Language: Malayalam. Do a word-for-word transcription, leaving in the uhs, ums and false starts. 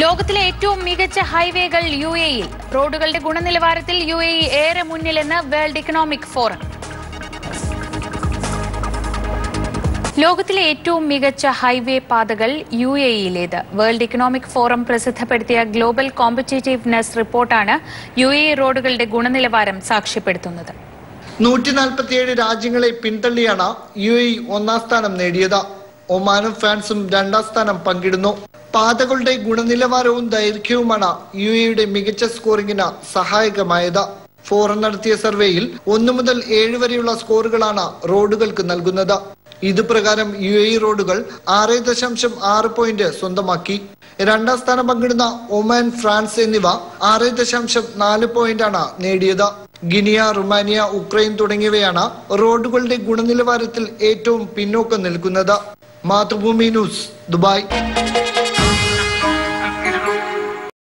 ലോകത്തിലെ ഏറ്റവും മികച്ച ഹൈവേകൾ യുഎഇയിൽ റോഡുകളുടെ ഗുണനിലവാരത്തിൽ യുഎഇ ഏറെ മുന്നിലെന്ന് വേൾഡ് ഇക്കണോമിക് ഫോറം ലോകത്തിലെ ഏറ്റവും മികച്ച ഹൈവേ പാതകൾ യുഎഇയിലേത് വേൾഡ് ഇക്കണോമിക് ഫോറം പ്രസിദ്ധപ്പെടുത്തിയ ഗ്ലോബൽ കോമ്പറ്റീറ്റീവ്നെസ് റിപ്പോർട്ടാണ് യുഎഇ റോഡുകളുടെ ഗുണനിലവാരം സാക്ഷ്യപ്പെടുത്തുന്നത് നൂറ്റി നാൽപ്പത്തിയേഴ് രാജ്യങ്ങളെ പിന്തള്ളിയാണ് യുഎഇ ഒന്നാം സ്ഥാനം നേടിയത് ഒമാനും ഫ്രാൻസും രണ്ടാം സ്ഥാനം പങ്കിടുന്നു പാതകളുടെ ഗുണനിലവാരവും ദൈർഘ്യവുമാണ് യുഎഇയുടെ മികച്ച സ്കോറിംഗിന് സഹായകമായത് ഫോറം നടത്തിയ സർവേയിൽ ഒന്നു മുതൽ ഏഴ് വരെയുള്ള സ്കോറുകളാണ് റോഡുകൾക്ക് നൽകുന്നത് ഇതുപ്രകാരം യുഎഇ റോഡുകൾ ആറ് ദശാംശം ആറ് പോയിന്റ് സ്വന്തമാക്കി രണ്ടാം സ്ഥാനം പങ്കിടുന്ന ഒമാൻ ഫ്രാൻസ് എന്നിവ ആറ് ദശാംശം നാല് പോയിന്റാണ് നേടിയത് ഗിനിയ റുമാനിയ ഉക്രൈൻ തുടങ്ങിയവയാണ് റോഡുകളുടെ ഗുണനിലവാരത്തിൽ ഏറ്റവും പിന്നോക്കം നിൽക്കുന്നത് മാതൃഭൂമി ന്യൂസ് ദുബായ്